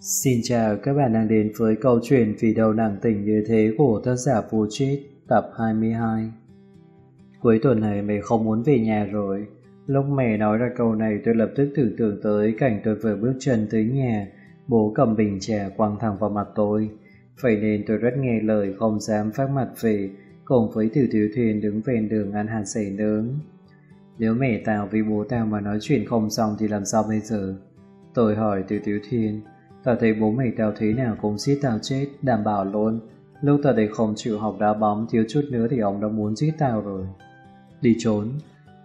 Xin chào các bạn đang đến với câu chuyện Vì đâu nặng tình như thế của tác giả Vua Chết, tập 22. Cuối tuần này mày không muốn về nhà rồi. Lúc mày nói ra câu này tôi lập tức tưởng tượng tới cảnh tôi vừa bước chân tới nhà, bố cầm bình trà quăng thẳng vào mặt tôi. Vậy nên tôi rất nghe lời không dám phát mặt về, cùng với Từ Tiểu Thiền đứng ven đường ăn hạt sấy nướng. Nếu mẹ tao với bố tao mà nói chuyện không xong thì làm sao bây giờ? Tôi hỏi Từ Tiểu Thiền. Tao thấy bố mày tao thế nào cũng giết tao chết, đảm bảo luôn. Lúc tao đây không chịu học đá bóng thiếu chút nữa thì ông đã muốn giết tao rồi. Đi trốn.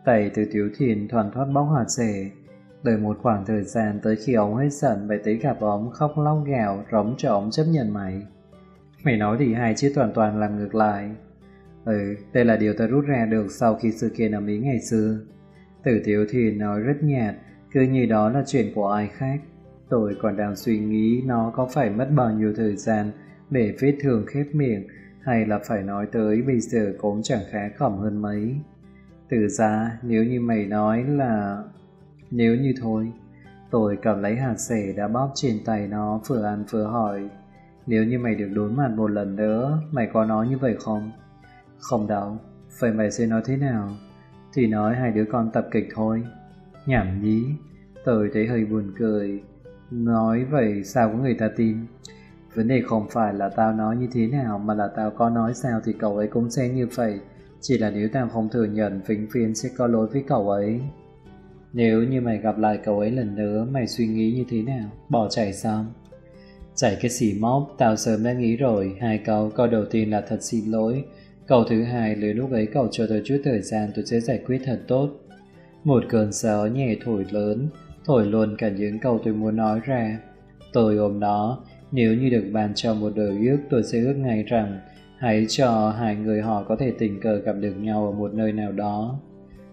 Tay Từ Tiểu Thiền thoăn thoắt bóc hạt sẻ. Đợi một khoảng thời gian tới khi ông hết giận, mày tới gặp ông khóc lóc gào rống cho ông chấp nhận mày. Mày nói thì hai chứ toàn làm ngược lại. Đây là điều tao rút ra được sau khi sự kiện ở Mỹ ngày xưa. Từ Tiểu Thiền nói rất nhạt, cứ như đó là chuyện của ai khác. Tôi còn đang suy nghĩ nó có phải mất bao nhiêu thời gian để vết thương khép miệng, hay là phải nói tới bây giờ cũng chẳng khá khẩm hơn mấy. Từ ra nếu như mày nói là... Nếu như thôi. Tôi cầm lấy hạt sẻ đã bóp trên tay nó, vừa ăn vừa hỏi. Nếu như mày được đối mặt một lần nữa, mày có nói như vậy không? Không đâu. Vậy mày sẽ nói thế nào? Thì nói hai đứa con tập kịch thôi. Nhảm nhí. Tôi thấy hơi buồn cười. Nói vậy sao có người ta tin? Vấn đề không phải là tao nói như thế nào, mà là tao có nói sao thì cậu ấy cũng sẽ như vậy. Chỉ là nếu tao không thừa nhận, vĩnh viễn sẽ có lỗi với cậu ấy. Nếu như mày gặp lại cậu ấy lần nữa, mày suy nghĩ như thế nào? Bỏ chạy sao? Chạy cái xì móc, tao sớm đã nghĩ rồi. Hai câu đầu tiên là thật xin lỗi. Câu thứ hai, nếu lúc ấy cậu cho tôi chút thời gian tôi sẽ giải quyết thật tốt. Một cơn gió nhẹ thổi lớn, thổi luôn cả những câu tôi muốn nói ra. Tôi ôm nó, nếu như được bàn cho một lời ước tôi sẽ ước ngay rằng hãy cho hai người họ có thể tình cờ gặp được nhau ở một nơi nào đó.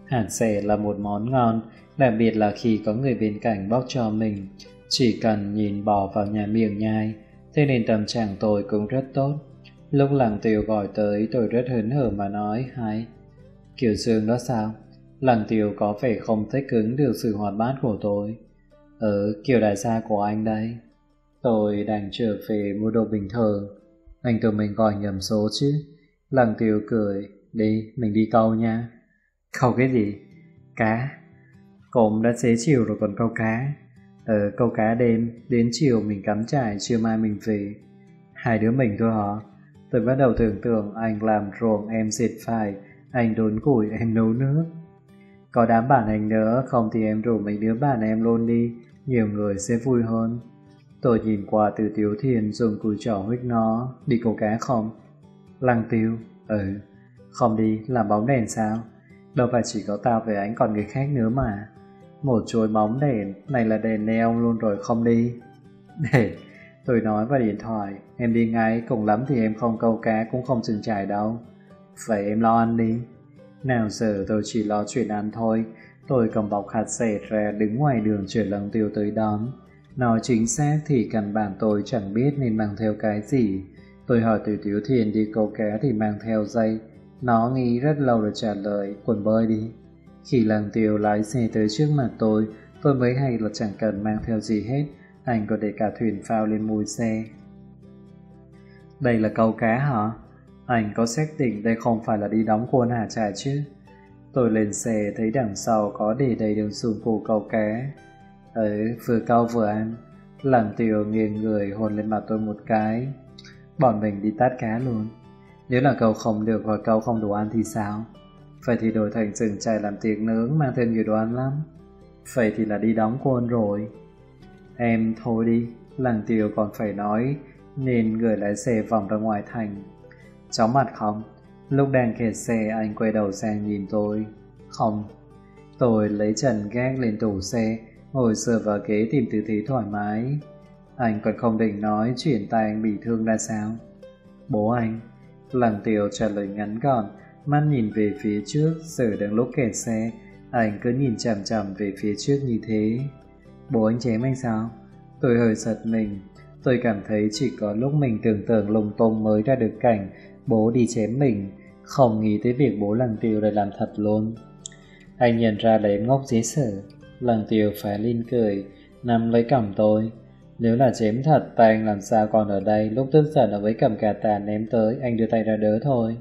Hạt sẻ là một món ngon, đặc biệt là khi có người bên cạnh bóc cho mình, chỉ cần nhìn bỏ vào nhà miệng nhai, thế nên tâm trạng tôi cũng rất tốt. Lúc Lăng Tiêu gọi tới tôi rất hớn hở mà nói hay. Kiều Dương đó sao? Lăng Tiêu có vẻ không thích ứng được sự hoạt bát của tôi. Kiều đại gia của anh đây. Tôi đành trở về mua đồ bình thường. Anh tưởng mình gọi nhầm số chứ. Lăng Tiêu cười. Đi, mình đi câu nha. Câu cái gì? Cá. Cũng đã xế chiều rồi còn câu cá. Câu cá đêm, đến chiều mình cắm trại, trưa mai mình về. Hai đứa mình thôi hả? Tôi bắt đầu tưởng tượng anh làm ruộng em dệt vải, anh đốn củi em nấu nước. Có đám bạn anh nữa, không thì em rủ mấy đứa bạn em luôn đi, nhiều người sẽ vui hơn. Tôi nhìn qua Từ Tiểu Thiền dùng cùi trỏ huých nó. Đi câu cá không? Lăng Tiêu. Không đi, làm bóng đèn sao? Đâu phải chỉ có tao với anh còn người khác nữa mà. Một chuỗi bóng đèn, này là đèn neon luôn rồi không đi. Đèn, tôi nói vào điện thoại. Em đi ngay, cùng lắm thì em không câu cá cũng không dừng trải đâu. Vậy em lo ăn đi. Nào giờ tôi chỉ lo chuyện ăn thôi. Tôi cầm bọc hạt sẻ ra đứng ngoài đường chờ Lăng Tiêu tới đón. Nói chính xác thì căn bản tôi chẳng biết nên mang theo cái gì. Tôi hỏi Từ Tiểu Thiền đi câu cá thì mang theo dây. Nó nghĩ rất lâu rồi trả lời, quần bơi đi. Khi Lăng Tiêu lái xe tới trước mặt tôi mới hay là chẳng cần mang theo gì hết. Anh còn để cả thuyền phao lên mui xe. Đây là câu cá hả? Anh có xác định đây không phải là đi đóng quân hả trại chứ? Tôi lên xe thấy đằng sau có để đầy đường dụng cụ câu cá. Vừa câu vừa ăn. Lăng Tiêu nghiêng người hôn lên mặt tôi một cái. Bọn mình đi tát cá luôn. Nếu là câu không được hoặc câu không đủ ăn thì sao? Vậy thì đổi thành rừng trại làm tiệc nướng, mang thêm nhiều đồ ăn lắm. Vậy thì là đi đóng quân rồi. Em thôi đi. Lăng Tiêu còn phải nói nên người lái xe vòng ra ngoài thành. Chóng mặt không? Lúc đang kẹt xe anh quay đầu sang nhìn tôi. Không. Tôi lấy chân gác lên tủ xe, ngồi dựa vào ghế tìm tư thế thoải mái. Anh còn không định nói chuyện tay anh bị thương ra sao? Bố anh. Lăng Tiêu trả lời ngắn gọn, mắt nhìn về phía trước. Giờ đang lúc kẹt xe, anh cứ nhìn chằm chằm về phía trước như thế. Bố anh chém anh sao? Tôi hơi giật mình. Tôi cảm thấy chỉ có lúc mình tưởng tượng lung tung mới ra được cảnh bố đi chém mình, không nghĩ tới việc bố Lăng Tiêu lại làm thật luôn. Anh nhận ra là em ngốc dễ sợ. Lăng Tiêu phá lên cười, nắm lấy cằm tôi. Nếu là chém thật, tay anh làm sao còn ở đây, lúc tức giận ở với cầm cà tà ném tới, anh đưa tay ra đỡ thôi.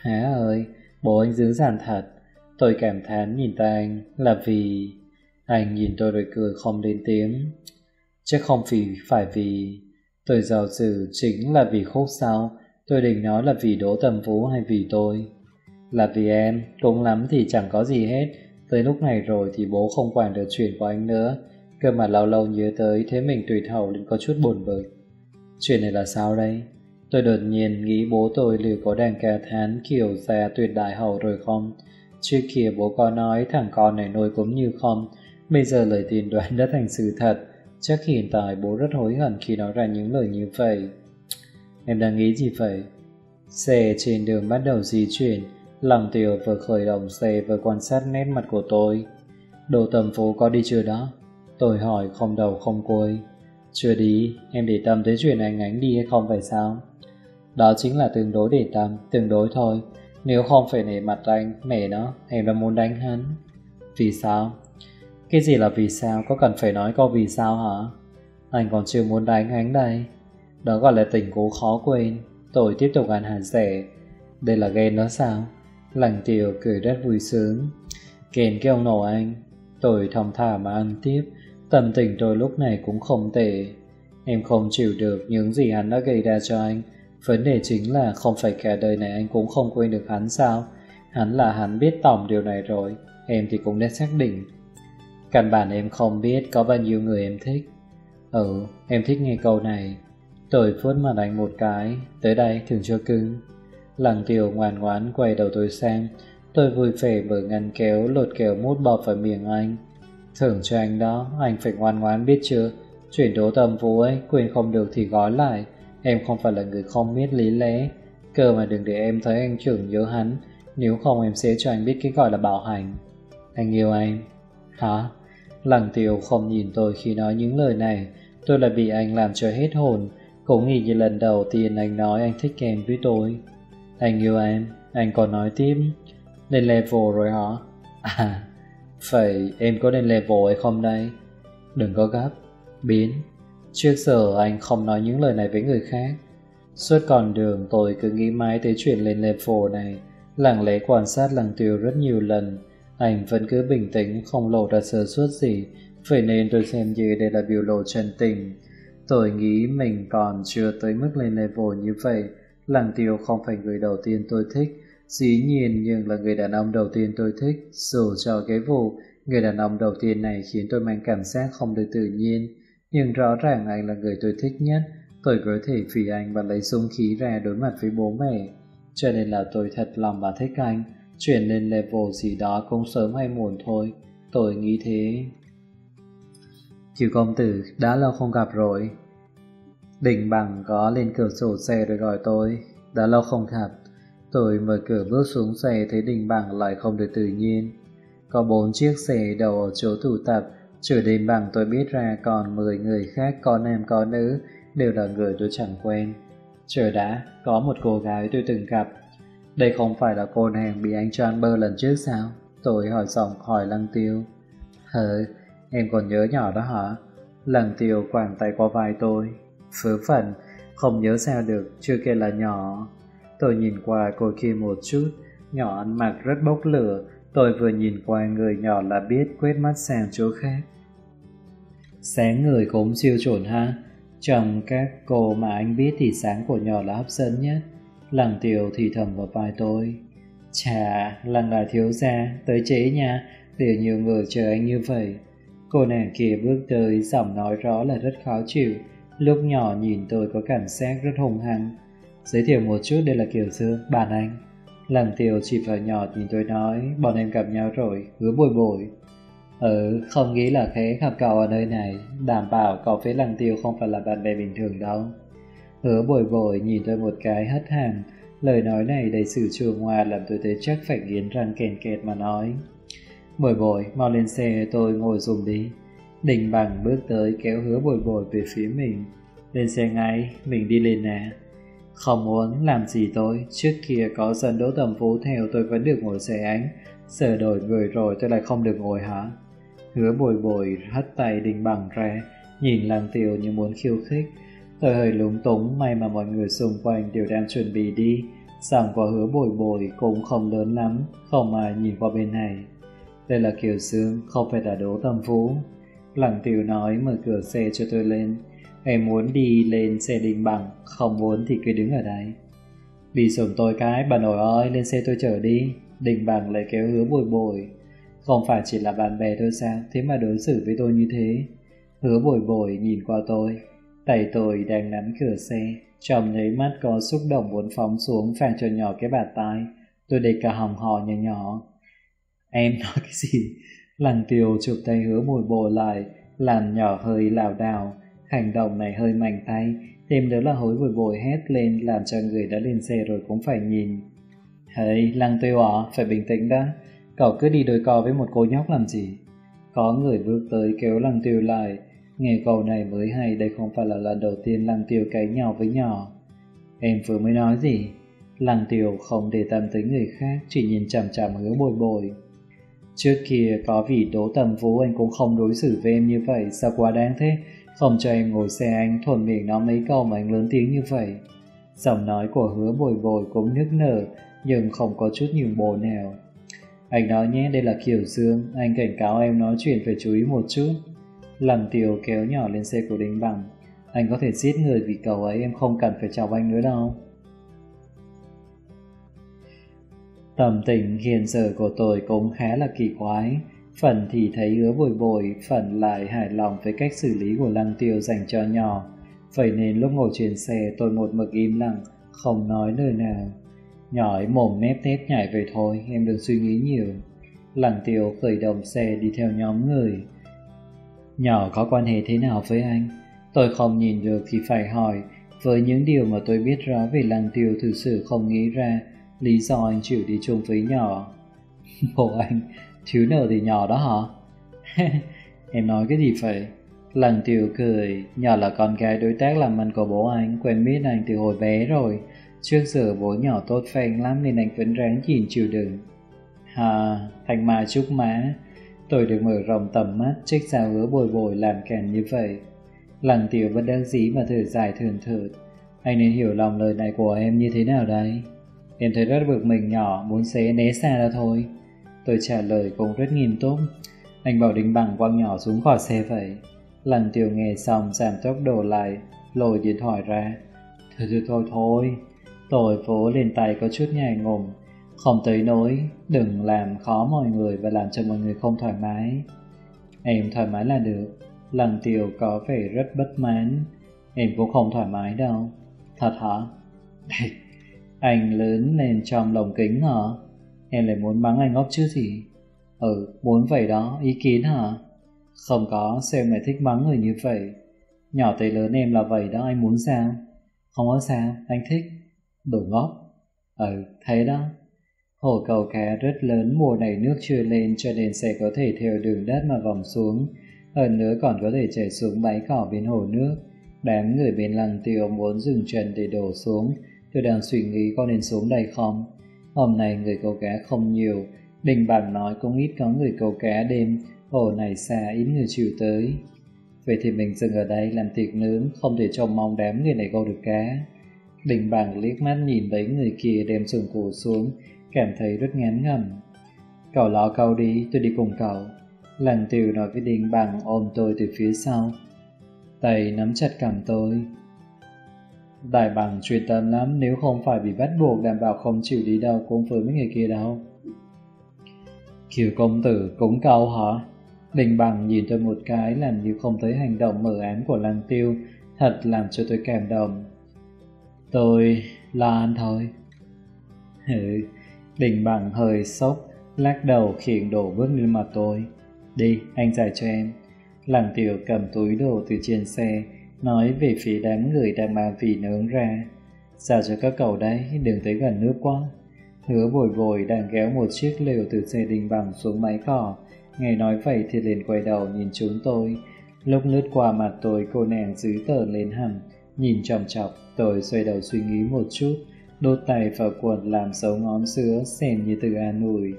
Há ơi, bố anh dữ dằn thật. Tôi cảm thán nhìn tay anh, là vì... Anh nhìn tôi rồi cười không lên tiếng. Chứ không phải vì... Tôi giàu dự chính là vì khúc sau, tôi định nói là vì Đỗ Tầm Vũ hay vì tôi. Là vì em, cũng lắm thì chẳng có gì hết, tới lúc này rồi thì bố không quản được chuyện của anh nữa. Cơ mà lâu lâu nhớ tới, thế mình tùy thầu nên có chút buồn bực. Chuyện này là sao đây? Tôi đột nhiên nghĩ bố tôi liệu có đang ca thán kiểu già tuyệt đại hậu rồi không? Trước kia bố có nói thằng con này nuôi cũng như không, bây giờ lời tiên đoán đã thành sự thật. Chắc hiện tại bố rất hối hận khi nói ra những lời như vậy. Em đang nghĩ gì vậy? Xe trên đường bắt đầu di chuyển. Lăng Tiêu vừa khởi động xe vừa quan sát nét mặt của tôi. Đồ Tầm Phố có đi chưa đó? Tôi hỏi không đầu không cuối. Chưa đi, em để tâm tới chuyện anh ánh đi hay không phải sao? Đó chính là tương đối để tâm, tương đối thôi. Nếu không phải nể mặt anh, mẹ nó, em đã muốn đánh hắn. Vì sao? Cái gì là vì sao, có cần phải nói câu vì sao hả? Anh còn chưa muốn đánh hắn đây. Đó gọi là tình cũ khó quên. Tôi tiếp tục ăn hạt rẻ. Đây là ghen đó sao? Lăng Tiêu cười rất vui sướng. Ghen cái ông nội anh. Tôi thong thả mà ăn tiếp. Tâm tình tôi lúc này cũng không tệ. Em không chịu được những gì hắn đã gây ra cho anh. Vấn đề chính là không phải cả đời này anh cũng không quên được hắn sao? Hắn là hắn biết tổng điều này rồi. Em thì cũng đã xác định. Căn bản em không biết có bao nhiêu người em thích. Ừ, em thích nghe câu này. Tôi vuốt mặt anh một cái. Tới đây thường chưa cưng. Lăng Tiêu ngoan ngoãn quay đầu tôi sang. Tôi vui vẻ mở ngăn kéo lột kéo mút bọt vào miệng anh. Thưởng cho anh đó, anh phải ngoan ngoãn biết chưa? Chuyển Đố Tầm Vũ ấy, quên không được thì gói lại. Em không phải là người không biết lý lẽ. Cơ mà đừng để em thấy anh trưởng nhớ hắn. Nếu không em sẽ cho anh biết cái gọi là bạo hành. Anh yêu em. Hả? Lăng Tiêu không nhìn tôi khi nói những lời này. Tôi lại bị anh làm cho hết hồn. Cũng nghĩ như lần đầu tiên anh nói anh thích em với tôi. Anh yêu em. Anh còn nói tiếp. Lên level rồi hả? À, vậy em có lên level hay không đây? Đừng có gấp. Biến. Trước giờ anh không nói những lời này với người khác. Suốt con đường tôi cứ nghĩ mãi tới chuyện lên level này. Lặng lẽ quan sát Lăng Tiêu rất nhiều lần. Anh vẫn cứ bình tĩnh, không lộ ra sơ suất gì. Vậy nên tôi xem như đây là biểu lộ chân tình. Tôi nghĩ mình còn chưa tới mức lên level như vậy. Lăng Tiêu không phải người đầu tiên tôi thích. Dĩ nhiên nhưng là người đàn ông đầu tiên tôi thích. Dù cho cái vụ người đàn ông đầu tiên này khiến tôi mang cảm giác không được tự nhiên, nhưng rõ ràng anh là người tôi thích nhất. Tôi có thể vì anh và lấy dũng khí ra đối mặt với bố mẹ. Cho nên là tôi thật lòng mà thích anh. Chuyển lên level gì đó cũng sớm hay muộn thôi. Tôi nghĩ thế. Kiều công tử, đã lâu không gặp rồi. Đình Bằng có lên cửa sổ xe rồi gọi tôi. Đã lâu không gặp. Tôi mở cửa bước xuống xe thấy Đình Bằng lại không được tự nhiên. Có 4 chiếc xe đầu ở chỗ tụ tập. Trừ Đình Bằng tôi biết ra còn 10 người khác, có nam có nữ, đều là người tôi chẳng quen. Chờ đã, có một cô gái tôi từng gặp. Đây không phải là cô nàng bị anh cho ăn bơ lần trước sao? Tôi hỏi giọng hỏi Lăng Tiêu. Hờ, em còn nhớ nhỏ đó hả? Lăng Tiêu quàng tay qua vai tôi. Phớ phận, không nhớ sao được, chưa kể là nhỏ. Tôi nhìn qua cô kia một chút, nhỏ ăn mặc rất bốc lửa. Tôi vừa nhìn qua người nhỏ là biết, quét mắt sang chỗ khác. Sáng người cũng siêu chuẩn ha. Trong các cô mà anh biết thì sáng của nhỏ là hấp dẫn nhất. Lăng Tiêu thì thầm vào vai tôi. Chà, Lăng là thiếu gia, tới trễ nha, để nhiều người chờ anh như vậy. Cô nàng kia bước tới, giọng nói rõ là rất khó chịu. Lúc nhỏ nhìn tôi có cảm giác rất hung hăng. Giới thiệu một chút, đây là Kiều Dương, bạn anh. Lăng Tiêu chỉ vào nhỏ nhìn tôi nói, bọn em gặp nhau rồi, Hứa Bội Bội. Ừ, không nghĩ là thế, gặp cậu ở nơi này, đảm bảo cậu với Lăng Tiêu không phải là bạn bè bình thường đâu. Hứa Bội Bội nhìn tôi một cái hất hàm, lời nói này đầy sự chua ngoa làm tôi thấy chắc phải nghiến răng kèn kẹt mà nói. Bội Bội, mau lên xe tôi ngồi dùm đi. Đình Bằng bước tới kéo Hứa Bội Bội về phía mình. Lên xe ngay, mình đi lên nè. Không muốn làm gì tôi, trước kia có dân Đỗ Tầm Phú theo tôi vẫn được ngồi xe ánh, giờ đổi người rồi tôi lại không được ngồi hả? Hứa Bội Bội hất tay Đình Bằng ra, nhìn Lăng Tiêu như muốn khiêu khích, tôi hơi lúng túng, may mà mọi người xung quanh đều đang chuẩn bị đi. Giọng của Hứa Bội Bội cũng không lớn lắm, không ai nhìn qua bên này. Đây là Kiều Dương, không phải là Đỗ Tâm Vũ. Lăng Tiêu nói, mở cửa xe cho tôi lên. Em muốn đi lên xe Đình Bằng, không muốn thì cứ đứng ở đấy. Bị sủng tôi cái, bà nội ơi, lên xe tôi chở đi. Đình Bằng lại kéo Hứa Bội Bội. Không phải chỉ là bạn bè tôi sao, thế mà đối xử với tôi như thế. Hứa Bội Bội nhìn qua tôi, tay tôi đang nắm cửa xe, trong nháy mắt có xúc động muốn phóng xuống phàng cho nhỏ cái bàn tay. Tôi để cả hòng hò nhỏ nhỏ. Em nói cái gì? Lăng Tiêu chụp tay Hứa Bội Bội lại, làm nhỏ hơi lảo đảo, hành động này hơi mạnh tay, thêm nữa là Hứa Bội Bội hét lên làm cho người đã lên xe rồi cũng phải nhìn. Hey, Lăng Tiêu à, phải bình tĩnh đã, cậu cứ đi đôi co với một cô nhóc làm gì? Có người bước tới kéo Lăng Tiêu lại. Nghe câu này mới hay, đây không phải là lần đầu tiên Lăng Tiêu cãi nhau với nhỏ. Em vừa mới nói gì? Lăng Tiêu không để tâm tới người khác, chỉ nhìn chằm chằm Hứa Bội Bội. Trước kia có vì Đỗ Tầm Vũ anh cũng không đối xử với em như vậy, sao quá đáng thế? Không cho em ngồi xe anh, thuần miệng nó mấy câu mà anh lớn tiếng như vậy. Giọng nói của Hứa Bội Bội cũng nức nở, nhưng không có chút nhường bộ nào. Anh nói nhé, đây là Kiều Dương, anh cảnh cáo em nói chuyện phải chú ý một chút. Lăng Tiêu kéo nhỏ lên xe của Đình Bằng. Anh có thể giết người vì cậu ấy, em không cần phải chào anh nữa đâu. Tâm tình hiện giờ của tôi cũng khá là kỳ quái, phần thì thấy Hứa Bội Bội, phần lại hài lòng với cách xử lý của Lăng Tiêu dành cho nhỏ. Vậy nên lúc ngồi trên xe tôi một mực im lặng, không nói lời nào. Nhỏ ấy mồm mép tép nhảy về thôi, em đừng suy nghĩ nhiều. Lăng Tiêu khởi động xe đi theo nhóm người. Nhỏ có quan hệ thế nào với anh? Tôi không nhìn được thì phải hỏi. Với những điều mà tôi biết rõ về Lăng Tiêu, thực sự không nghĩ ra lý do anh chịu đi chung với nhỏ. Bộ anh, thiếu nợ thì nhỏ đó hả? Em nói cái gì vậy? Lăng Tiêu cười, nhỏ là con gái đối tác làm ăn của bố anh, quen biết anh từ hồi bé rồi. Trước giờ bố nhỏ tốt phanh lắm nên anh vẫn ráng nhìn chịu đựng. Hà, thành mà chúc má. Tôi được mở rộng tầm mắt, trách sao Hứa Bội Bội làm kèm như vậy. Lăng Tiêu vẫn đang dí mà thở dài thườn thượt. Anh nên hiểu lòng lời này của em như thế nào đấy? Em thấy rất bực mình nhỏ, muốn xé né xa ra thôi. Tôi trả lời cũng rất nghiêm túc. Anh bảo Đình Bằng quăng nhỏ xuống khỏi xe vậy. Lăng Tiêu nghe xong giảm tốc độ lại, lôi điện thoại ra. Thôi. Tôi vỗ lên tay có chút nhài ngùng. Không tới nỗi, đừng làm khó mọi người và làm cho mọi người không thoải mái. Em thoải mái là được. Lăng Tiêu có vẻ rất bất mãn. Em cũng không thoải mái đâu. Thật hả? Anh lớn lên trong lồng kính hả? Em lại muốn mắng anh ngốc chứ gì? Muốn vậy đó, ý kiến hả? Không có, sao em lại thích mắng người như vậy? Nhỏ tới lớn em là vậy đó, anh muốn sao? Không có sao, anh thích. Đồ ngốc. Thế đó. Hồ cầu cá rất lớn, mùa này nước chưa lên cho nên sẽ có thể theo đường đất mà vòng xuống. Hơn nữa còn có thể chảy xuống bãi cỏ bên hồ nước. Đám người bên Lăng Tiêu muốn dừng chân để đổ xuống. Tôi đang suy nghĩ có nên xuống đây không. Hôm nay người câu cá không nhiều. Đình Bằng nói cũng ít có người câu cá đêm. Hồ này xa ít người chiều tới. Vậy thì mình dừng ở đây làm tiệc nướng, không thể trông mong đám người này câu được cá. Đình Bằng liếc mắt nhìn mấy người kia đem dụng cụ xuống, cảm thấy rất ngán ngẩm. Cậu ló câu đi, tôi đi cùng cậu. Lăng Tiêu nói với Đình Bằng, ôm tôi từ phía sau, tay nắm chặt cằm tôi. Đại Bằng chuyên tâm lắm, nếu không phải bị bắt buộc đảm bảo không chịu đi đâu cũng với mấy người kia đâu. Kiều công tử cũng câu hả? Đình Bằng nhìn tôi một cái, làm như không thấy hành động mờ ám của Lăng Tiêu, thật làm cho tôi cảm động. Tôi là anh thôi. Đình Bằng hơi sốc, lắc đầu khiển đổ bước lên mặt tôi. Đi, anh giải cho em. Lăng Tiêu cầm túi đồ từ trên xe, nói về phía đám người đang mang vị nướng ra. Giao cho các cậu đấy, đừng tới gần nước quá. Hứa Bội Bội đang kéo một chiếc lều từ xe Đình Bằng xuống mái cỏ. Nghe nói vậy thì liền quay đầu nhìn chúng tôi. Lúc lướt qua mặt tôi, cô nàng dữ tợn lên hẳn, nhìn chòng chọc. Tôi xoay đầu suy nghĩ một chút, đốt tay vào cuộn làm dấu ngón sữa xem như từ an ủi.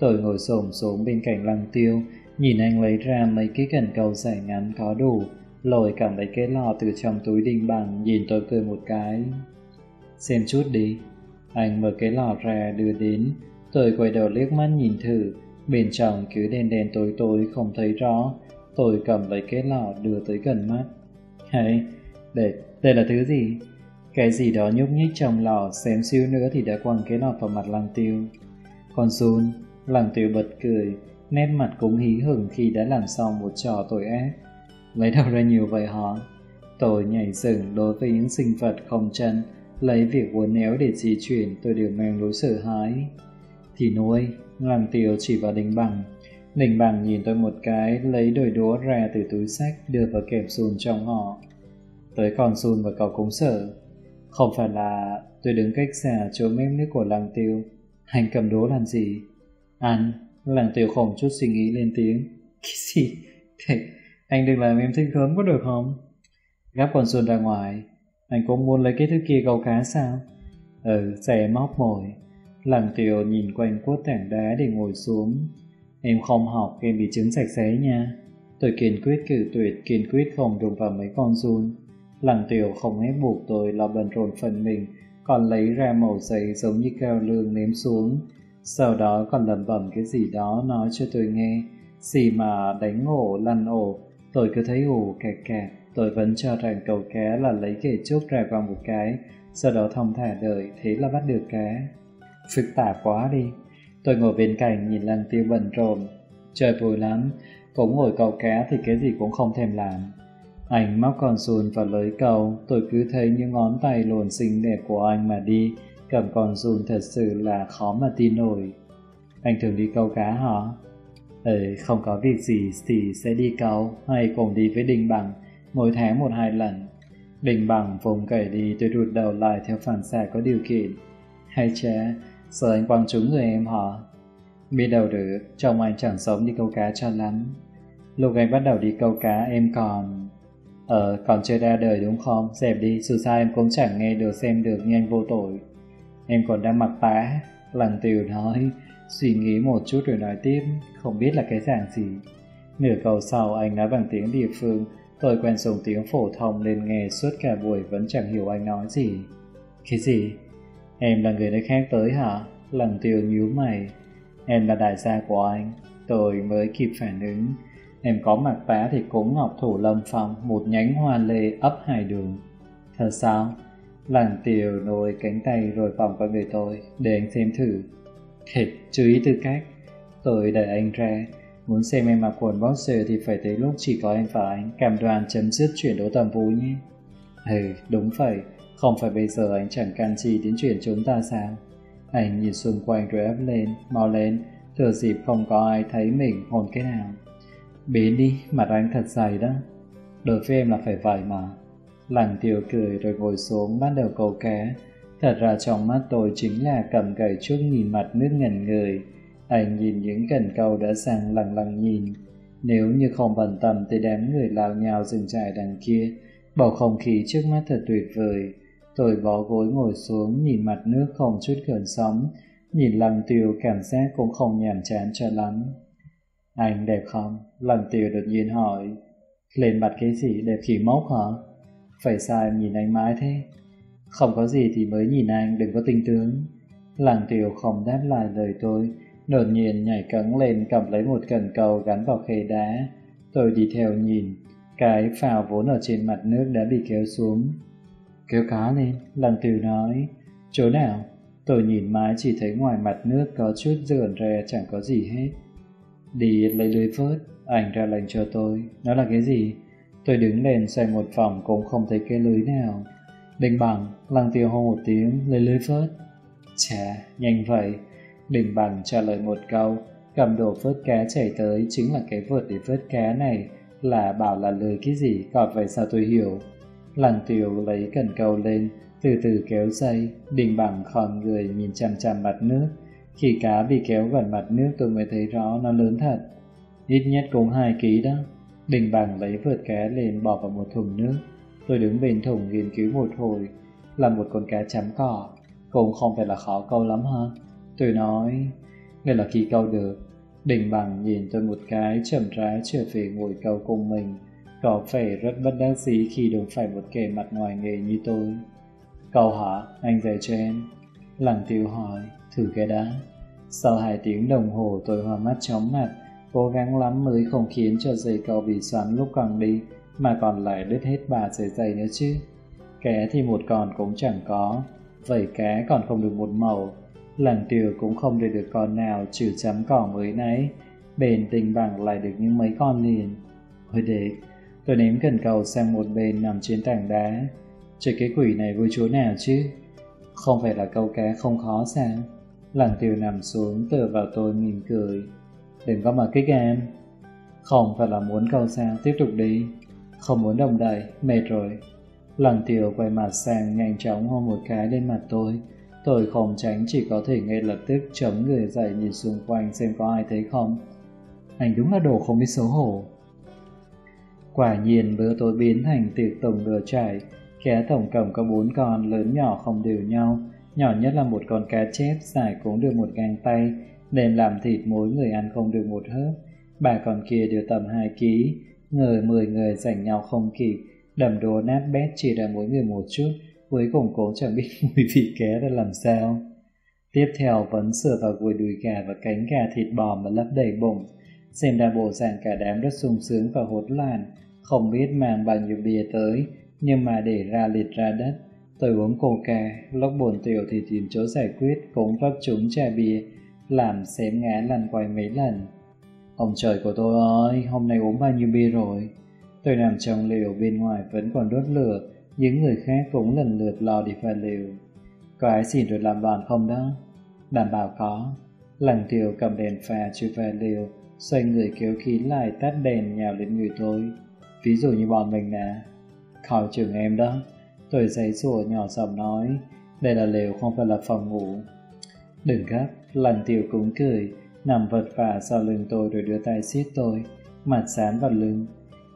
Tôi ngồi xổm xuống bên cạnh Lăng Tiêu, nhìn anh lấy ra mấy cái cần câu dài ngắn có đủ, Lôi cầm lấy cái lọ từ trong túi Đình Bằng, nhìn tôi cười một cái. Xem chút đi. Anh mở cái lọ ra đưa đến. Tôi quay đầu liếc mắt nhìn thử. Bên trong cứ đen đen tối tối không thấy rõ. Tôi cầm lấy cái lọ đưa tới gần mắt. Hay, đây là thứ gì? Cái gì đó nhúc nhích trong lọ, xém xíu nữa thì đã quăng cái lọ vào mặt Lăng Tiêu. Con run. Lăng Tiêu bật cười, nét mặt cũng hí hửng khi đã làm xong một trò tội ác. Lấy đâu ra nhiều vậy hả? Tôi nhảy dựng đối với những sinh vật không chân, lấy việc uốn éo để di chuyển tôi đều mang lối sợ hãi. Thì nuôi. Lăng Tiêu chỉ vào Đình Bằng. Đình Bằng nhìn tôi một cái, lấy đôi đũa ra từ túi sách đưa vào kẹp sùn trong họ. Tới con sùn và cậu cũng sợ. Không phải là... Tôi đứng cách xa chỗ mép nước của Lăng Tiêu. Anh cầm đũa làm gì? Ăn. Lăng Tiêu không chút suy nghĩ lên tiếng. Cái gì? Anh đừng làm em thích gớm có được không? Gắp con sùn ra ngoài. Anh cũng muốn lấy cái thứ kia câu cá sao? Ừ, rẻ móc mồi. Lăng Tiêu nhìn quanh cuốc tảng đá để ngồi xuống. Em không học, em bị chứng sạch sẽ nha. Tôi kiên quyết cự tuyệt, kiên quyết không đụng vào mấy con giun. Lăng Tiêu không ép buộc tôi lo bận rộn phần mình, còn lấy ra mẩu giấy giống như cao lương ném xuống. Sau đó còn lẩm bẩm cái gì đó nói cho tôi nghe. Gì mà đánh ổ, lăn ổ, tôi cứ thấy ổ kẹt kẹt. Tôi vẫn cho rằng câu cá là lấy kẻ chốt ra vào một cái, sau đó thong thả đợi, thế là bắt được cá. Phức tạp quá đi. Tôi ngồi bên cạnh nhìn Lăng Tiêu bận rộn. Trời vui lắm, cũng ngồi câu cá thì cái gì cũng không thèm làm. Anh móc con giun vào lưới câu, tôi cứ thấy những ngón tay lồn xinh đẹp của anh mà đi. Cầm con giun thật sự là khó mà tin nổi. Anh thường đi câu cá hả? Ừ, không có việc gì thì sẽ đi câu, hay cùng đi với Đình Bằng, mỗi tháng 1-2 lần. Đình Bằng vùng kể đi, tôi rụt đầu lại theo phản xạ có điều kiện. Hay chả, sợ anh quăng trúng người em hả? Biết đâu được, chồng anh chẳng sống đi câu cá cho lắm. Lúc anh bắt đầu đi câu cá em còn... còn chưa ra đời đúng không? Dẹp đi, dù sao em cũng chẳng nghe được xem được như anh vô tội. Em còn đang mặc tá. Lăng Tiêu nói, suy nghĩ một chút rồi nói tiếp, không biết là cái dạng gì. Nửa câu sau anh nói bằng tiếng địa phương, tôi quen dùng tiếng phổ thông nên nghe suốt cả buổi vẫn chẳng hiểu anh nói gì. Cái gì? Em là người nơi khác tới hả? Lăng Tiêu nhíu mày. Em là đại gia của anh. Tôi mới kịp phản ứng. Em có mặc tá thì cũng ngọc thủ lâm phong, một nhánh hoa lê ấp hải đường. Thật sao? Lăng Tiêu nối cánh tay rồi vòng qua người tôi, để anh xem thử. Thiệt, chú ý tư cách. Tôi đẩy anh ra. Muốn xem em mặc quần boxer thì phải tới lúc chỉ có em và anh. Cảm đoàn chấm dứt chuyển đấu tầm vũ nhé. Ừ, đúng vậy. Không phải bây giờ anh chẳng can chi đến chuyện chúng ta sao? Anh nhìn xung quanh rồi áp lên, mau lên, thừa dịp không có ai thấy mình hồn cái nào. Biến đi, mặt anh thật dày đó. Đối với em là phải vậy mà. Lăng Tiêu cười rồi ngồi xuống bắt đầu câu cá. Thật ra trong mắt tôi chính là cầm gậy trước nhìn mặt nước ngần người. Anh nhìn những cần câu đã sang lặng lặng nhìn. Nếu như không bận tâm thì đám người lao nhào dừng trải đằng kia. Bầu không khí trước mắt thật tuyệt vời. Tôi bó gối ngồi xuống nhìn mặt nước không chút gợn sóng. Nhìn Lăng Tiêu cảm giác cũng không nhàm chán cho lắm. Anh đẹp không? Lăng Tiêu đột nhiên hỏi. Lên mặt cái gì đẹp khỉ mốc hả? Phải sao em nhìn anh mãi thế? Không có gì thì mới nhìn anh, đừng có tinh tướng. Lăng Tiêu không đáp lại lời tôi. Đột nhiên nhảy cẫng lên cầm lấy một cần câu gắn vào khê đá. Tôi đi theo nhìn. Cái phao vốn ở trên mặt nước đã bị kéo xuống. Kéo cá lên, Lăng Tiêu nói. Chỗ nào? Tôi nhìn mãi chỉ thấy ngoài mặt nước có chút rườn rè chẳng có gì hết. Đi lấy lưới vớt, anh ra lệnh cho tôi. Nó là cái gì? Tôi đứng lên xoay một vòng cũng không thấy cái lưới nào. Đình Bằng, Lăng Tiêu hô một tiếng, lấy lưới vớt. Chà, nhanh vậy. Đình Bằng trả lời một câu, cầm đồ vớt cá chảy tới. Chính là cái vợt để vớt cá này. Là bảo là lưới cái gì, còn vậy sao tôi hiểu. Lăng Tiêu lấy cần câu lên, từ từ kéo dây. Đình Bằng khom người nhìn chằm chằm mặt nước. Khi cá bị kéo gần mặt nước tôi mới thấy rõ nó lớn thật. Ít nhất cũng 2 kg đó. Đình Bằng lấy vợt cá lên bỏ vào một thùng nước. Tôi đứng bên thùng nghiên cứu một hồi. Là một con cá chấm cỏ. Cũng không phải là khó câu lắm hả? Tôi nói, đây là khi câu được. Đình Bằng nhìn tôi một cái, chậm rãi trở về ngồi câu cùng mình. Cậu phải rất bất đắc dĩ khi đụng phải một kẻ mặt ngoài nghề như tôi. Cậu hả, anh về cho em? Lăng Tiêu hỏi. Thử cái đã. Sau 2 tiếng đồng hồ tôi hoa mắt chóng mặt, cố gắng lắm mới không khiến cho dây cậu bị xoắn lúc còn đi, mà còn lại đứt hết 3 sợi dây nữa chứ. Ké thì một con cũng chẳng có, vậy ké còn không được một màu. Lăng Tiêu cũng không để được con nào trừ chấm cỏ mới nãy, bên Đình Bằng lại được những mấy con liền. Hồi đế, tôi ném cần cầu sang một bên nằm trên tảng đá. Trời, cái quỷ này vui chúa nào chứ? Không phải là câu cá không khó sao? Lăng Tiêu nằm xuống tựa vào tôi mỉm cười. Đừng có mà kích em. Không phải là muốn câu sao, tiếp tục đi. Không muốn đồng đậy, mệt rồi. Lăng Tiêu quay mặt sang nhanh chóng hôn một cái lên mặt tôi. Tôi không tránh, chỉ có thể ngay lập tức chống người dậy nhìn xung quanh xem có ai thấy không. Anh đúng là đồ không biết xấu hổ. Quả nhiên bữa tối biến thành tiệc tổng lừa trải. Cá tổng cộng có 4 con, lớn nhỏ không đều nhau. Nhỏ nhất là một con cá chép, dài cũng được 1 gang tay, nên làm thịt mỗi người ăn không được 1 hớp. 3 con kia đều tầm 2 kg, người 10 người giành nhau không kịp, đầm đố nát bét chỉ là mỗi người một chút, cuối cùng cố chẳng biết mùi vị cá ra làm sao. Tiếp theo vấn sửa vào gùi đùi gà và cánh gà thịt bò mà lấp đầy bụng, xem ra bộ dạng cả đám rất sung sướng và hốt lản, không biết mang bao nhiêu bia tới, nhưng mà để ra liệt ra đất. Tôi uống coca, lúc buồn tiểu thì tìm chỗ giải quyết, cũng vấp trúng chai bia, làm xém ngã lăn quay mấy lần. Ông trời của tôi ơi, hôm nay uống bao nhiêu bia rồi? Tôi nằm trong lều, bên ngoài vẫn còn đốt lửa, những người khác cũng lần lượt lò đi vào lều. Có ai xin được làm bạn không đó? Đảm bảo có. Lăng Tiêu cầm đèn pha chui vào lều, xoay người kéo khí lại tắt đèn nhào lên người tôi. Ví dụ như bọn mình nè. Khỏi trường em đó. Tôi giấy rủa nhỏ giọng nói, đây là lều không phải là phòng ngủ. Đừng gấp. Lăng Tiêu cũng cười, nằm vật vả sau lưng tôi rồi đưa tay siết tôi, mặt dán vào lưng.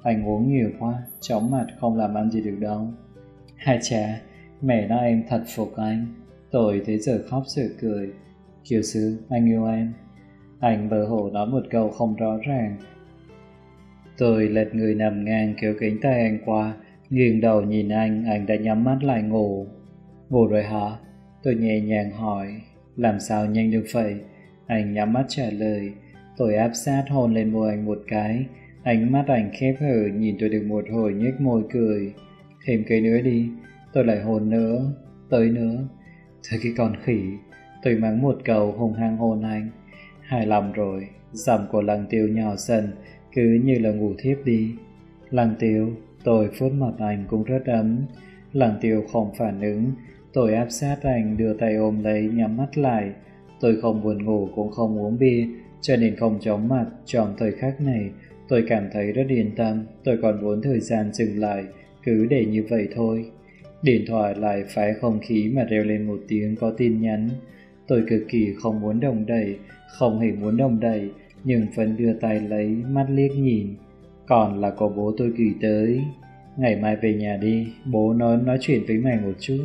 Anh uống nhiều quá, chóng mặt không làm ăn gì được đâu. Hai cha, mẹ nói em thật phục anh. Tôi thấy giờ khóc giờ cười. Kiều sư, anh yêu em. Anh bờ hổ nói một câu không rõ ràng. Tôi lật người nằm ngang kéo cánh tay anh qua, nghiêng đầu nhìn anh đã nhắm mắt lại ngủ. Ngủ rồi hả? Tôi nhẹ nhàng hỏi. Làm sao nhanh được vậy? Anh nhắm mắt trả lời. Tôi áp sát hôn lên môi anh một cái. Ánh mắt anh khép hờ nhìn tôi được một hồi, nhếch môi cười. Thêm cái nữa đi. Tôi lại hôn nữa. Tới nữa. Thôi cái con khỉ. Tôi mắng một câu hung hăng hôn anh. Hài lòng rồi. Giọng của Lăng Tiêu nhỏ dần, cứ như là ngủ thiếp đi. Lăng Tiêu. Tôi phút mặt anh cũng rất ấm. Lăng Tiêu không phản ứng. Tôi áp sát anh, đưa tay ôm lấy, nhắm mắt lại. Tôi không buồn ngủ cũng không uống bia, cho nên không chóng mặt. Trong thời khắc này tôi cảm thấy rất yên tâm. Tôi còn muốn thời gian dừng lại, cứ để như vậy thôi. Điện thoại lại phá không khí mà reo lên một tiếng, có tin nhắn. Tôi cực kỳ không muốn động đậy, không hề muốn động đậy, nhưng vẫn đưa tay lấy, mắt liếc nhìn. Còn là có bố tôi gửi tới. Ngày mai về nhà đi, bố nói chuyện với mày một chút.